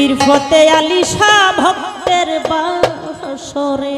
পীর ফতে আলী শাহ ভক্তের বাসরে